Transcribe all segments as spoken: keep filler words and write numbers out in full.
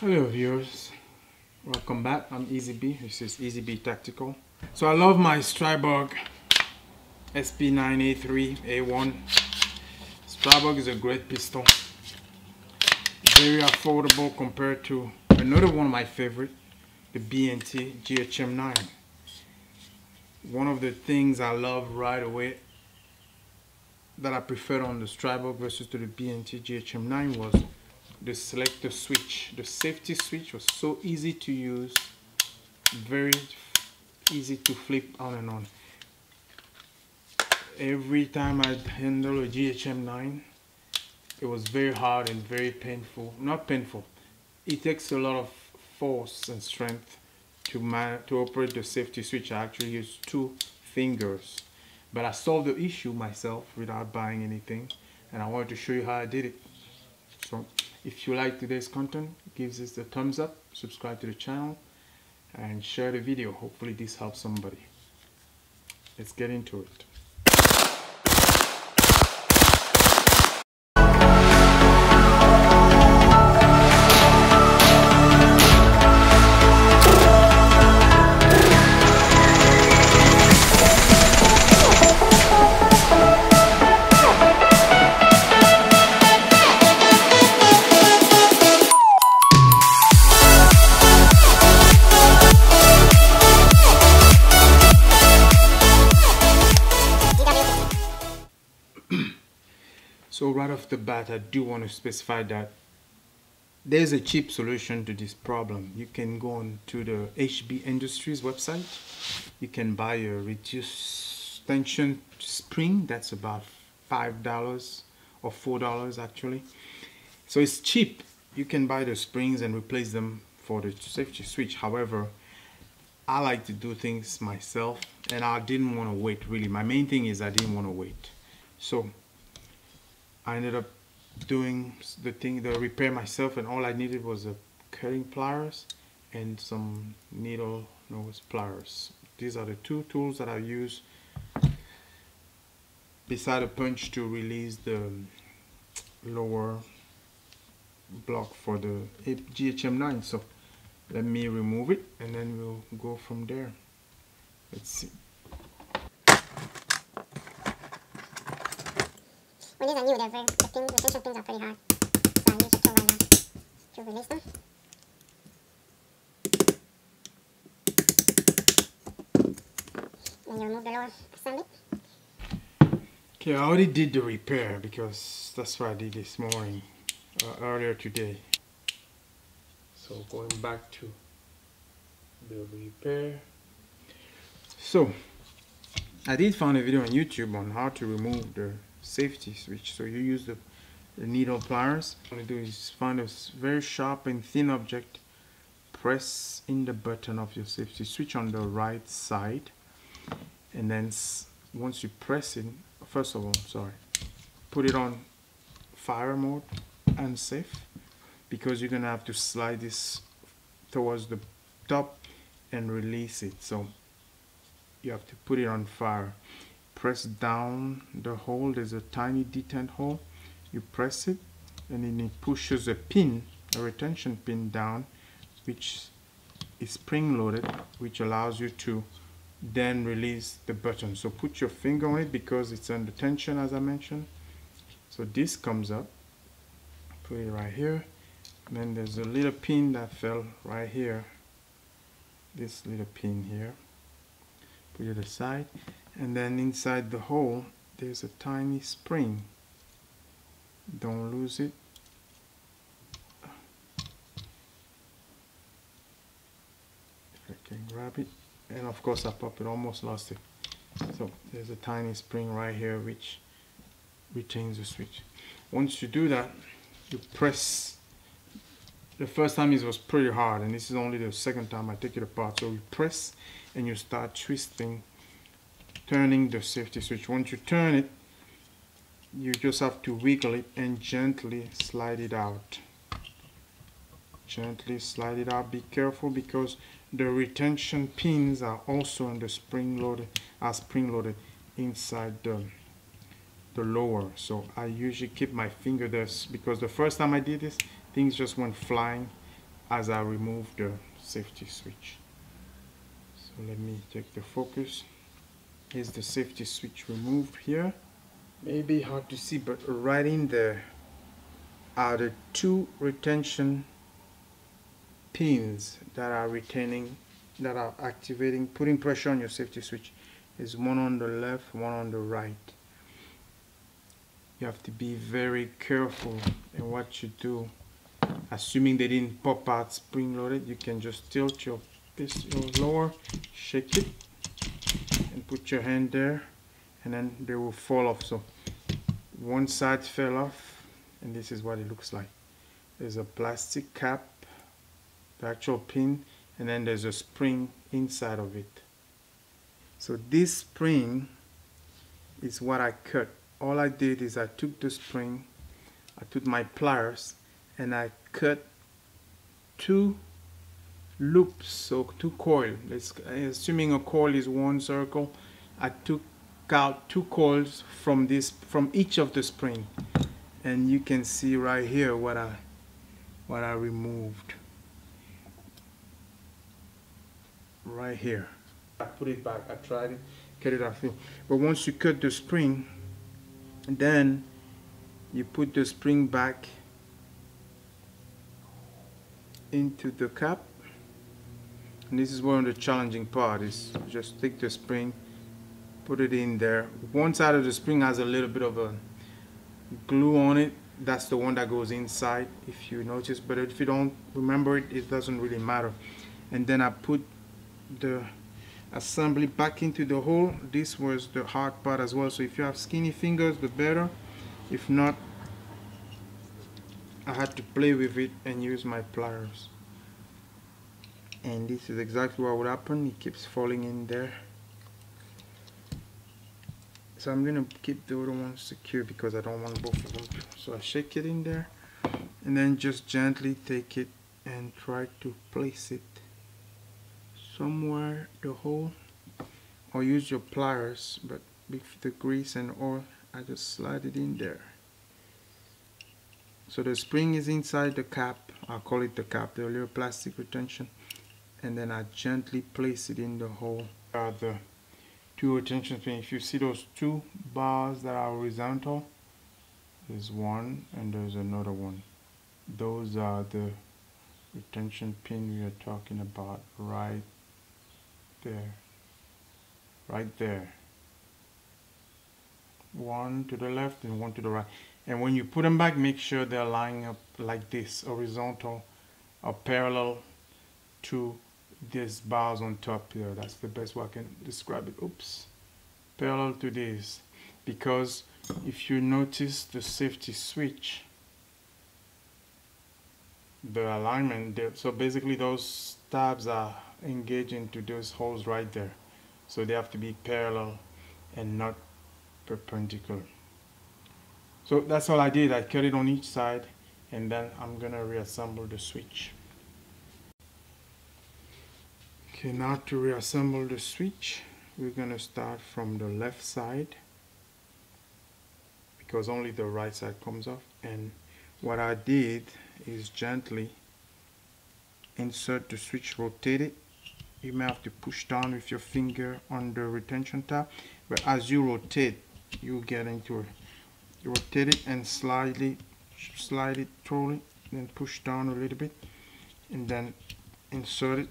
Hello viewers, welcome back. I'm Easy B. This is Easy B Tactical. So I love my Stribog S P nine A three A one. Stribog is a great pistol, very affordable compared to another one of my favorite, the B and T G H M nine. One of the things I love right away that I preferred on the Stribog versus to the B and T G H M nine was the selector switch. The safety switch was so easy to use, very easy to flip on and on. Every time I handle a G H M nine, it was very hard and very painful. Not painful, it takes a lot of force and strength to man to operate the safety switch. I actually used two fingers, but I solved the issue myself without buying anything, and I wanted to show you how I did it. So if you like today's content, give this a thumbs up, subscribe to the channel, and share the video. Hopefully this helps somebody. Let's get into it. So right off the bat, I do want to specify that there's a cheap solution to this problem. You can go on to the H B Industries website. You can buy a reduced tension spring. That's about five dollars or four dollars actually. So it's cheap. You can buy the springs and replace them for the safety switch. However, I like to do things myself, and I didn't want to wait really. My main thing is I didn't want to wait. So I ended up doing the thing, the repair myself, and all I needed was a cutting pliers and some needle nose pliers. These are the two tools that I use beside a punch to release the lower block for the G H M nine. So let me remove it and then we'll go from there. Let's see. Well, these are new, they're very, the, pin, the tension pins are pretty hard, so I use a tool right now to release them. Then you remove the lower assembly. Okay, I already did the repair because that's what I did this morning, uh, earlier today. So going back to the repair. So, I did find a video on YouTube on how to remove the safety switch. So you use the, the needle pliers. What you do is find a very sharp and thin object, press in the button of your safety switch on the right side, and then once you press it, first of all, sorry, put it on fire mode, unsafe, because you're gonna have to slide this towards the top and release it. So you have to put it on fire. Press down the hole. There's a tiny detent hole. You press it and then it pushes a pin, a retention pin down, which is spring loaded, which allows you to then release the button. So put your finger on it because it's under tension, as I mentioned. So this comes up, put it right here, and then there's a little pin that fell right here, this little pin here, put it aside. And then inside the hole, there's a tiny spring. Don't lose it. If I can grab it. And of course I popped it, almost lost it. So there's a tiny spring right here which retains the switch. Once you do that, you press. The first time it was pretty hard, and this is only the second time I take it apart. So you press and you start twisting, turning the safety switch. Once you turn it, you just have to wiggle it and gently slide it out. Gently slide it out. Be careful because the retention pins are also on the spring loaded, are spring loaded inside the, the lower. So I usually keep my finger there because the first time I did this, things just went flying. as I remove the safety switch. So let me take the focus. Here's the safety switch removed here. Maybe hard to see, but right in there are the two retention pins that are retaining, that are activating, putting pressure on your safety switch. There's one on the left, one on the right. You have to be very careful in what you do. Assuming they didn't pop out spring loaded, you can just tilt your pistol lower, shake it, and put your hand there, and then they will fall off. So one side fell off, and this is what it looks like. There's a plastic cap, the actual pin, and then there's a spring inside of it. So this spring is what I cut. All I did is I took the spring, I took my pliers, and I cut two loops, so two coils. Let's, assuming a coil is one circle, I took out two coils from this, from each of the spring, and you can see right here what I what I removed. Right here. I put it back, I tried it, cut it off. But once you cut the spring, then you put the spring back into the cap. And this is one of the challenging part, is just take the spring, put it in there. One side of the spring has a little bit of a glue on it. That's the one that goes inside, if you notice. But if you don't remember it, it doesn't really matter. And then I put the assembly back into the hole. This was the hard part as well, so if you have skinny fingers, the better. If not, I had to play with it and use my pliers. And this is exactly what would happen. It keeps falling in there. So I'm gonna keep the other one secure because I don't want both of them. So I shake it in there and then just gently take it and try to place it somewhere, the hole, or use your pliers, but with the grease and oil, I just slide it in there. So the spring is inside the cap, I'll call it the cap, the little plastic retention, and then I gently place it in the hole. There are the two retention pins. If you see those two bars that are horizontal, there's one and there's another one. Those are the retention pin we are talking about right there, right there, one to the left and one to the right. And when you put them back, make sure they're lying up like this, horizontal or parallel to these bars on top here. That's the best way I can describe it. Oops, parallel to this, because if you notice the safety switch, the alignment there, so basically those tabs are engaged into those holes right there, so they have to be parallel and not perpendicular. So that's all I did. I cut it on each side, and then I'm gonna reassemble the switch. Okay, now to reassemble the switch, we're gonna start from the left side because only the right side comes off. And what I did is gently insert the switch, rotate it. You may have to push down with your finger on the retention tab, but as you rotate, you get into it. You rotate it and slightly slide it, throw it, then push down a little bit, and then insert it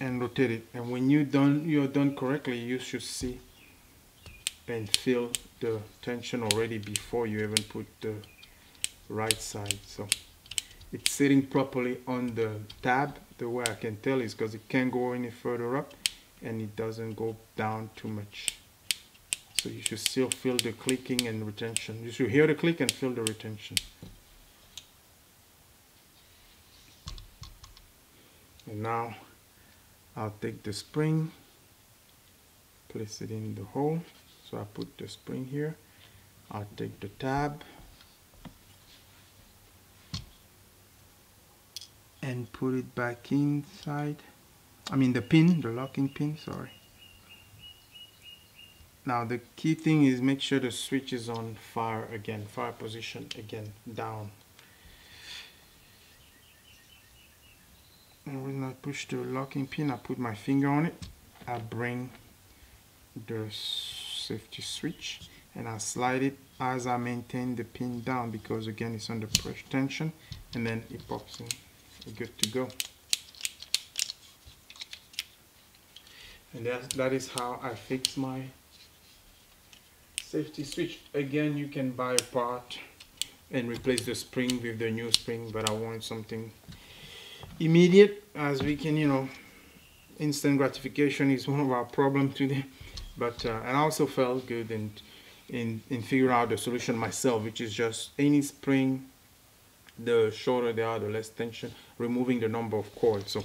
and rotate it. And when you done, you're done correctly, you should see and feel the tension already before you even put the right side. So it's sitting properly on the tab. The way I can tell is because it can't go any further up and it doesn't go down too much. So you should still feel the clicking and retention. You should hear the click and feel the retention. And now I'll take the spring, place it in the hole. So I put the spring here. I'll take the tab and put it back inside, I mean the pin, the locking pin, sorry. Now the key thing is make sure the switch is on fire again, fire position again, down. I'll push the locking pin, I put my finger on it, I bring the safety switch and I slide it as I maintain the pin down, because again it's under pressure tension, and then it pops in. You're good to go. And that, that is how I fix my safety switch. Again, you can buy a part and replace the spring with the new spring, but I wanted something immediate, as we can, you know, instant gratification is one of our problems today. But uh, and I also felt good in, in, in figuring out the solution myself, which is just any spring, the shorter they are, the less tension, removing the number of coils. So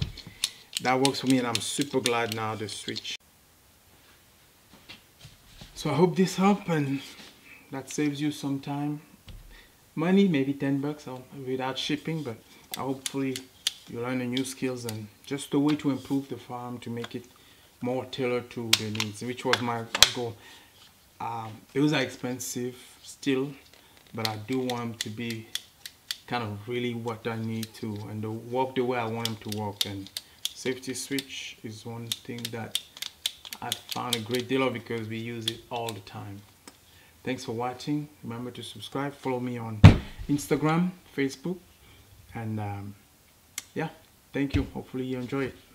that works for me, and I'm super glad now the switch. So I hope this helped, and that saves you some time, money, maybe ten bucks without shipping. But hopefully you learn the new skills and just a way to improve the farm, to make it more tailored to the needs, which was my goal. Um, it was expensive still, but I do want them to be kind of really what I need to, and to walk the way I want them to walk. And safety switch is one thing that I found a great deal of, because we use it all the time. Thanks for watching. Remember to subscribe, follow me on Instagram, Facebook, and um, yeah, thank you. Hopefully you enjoy it.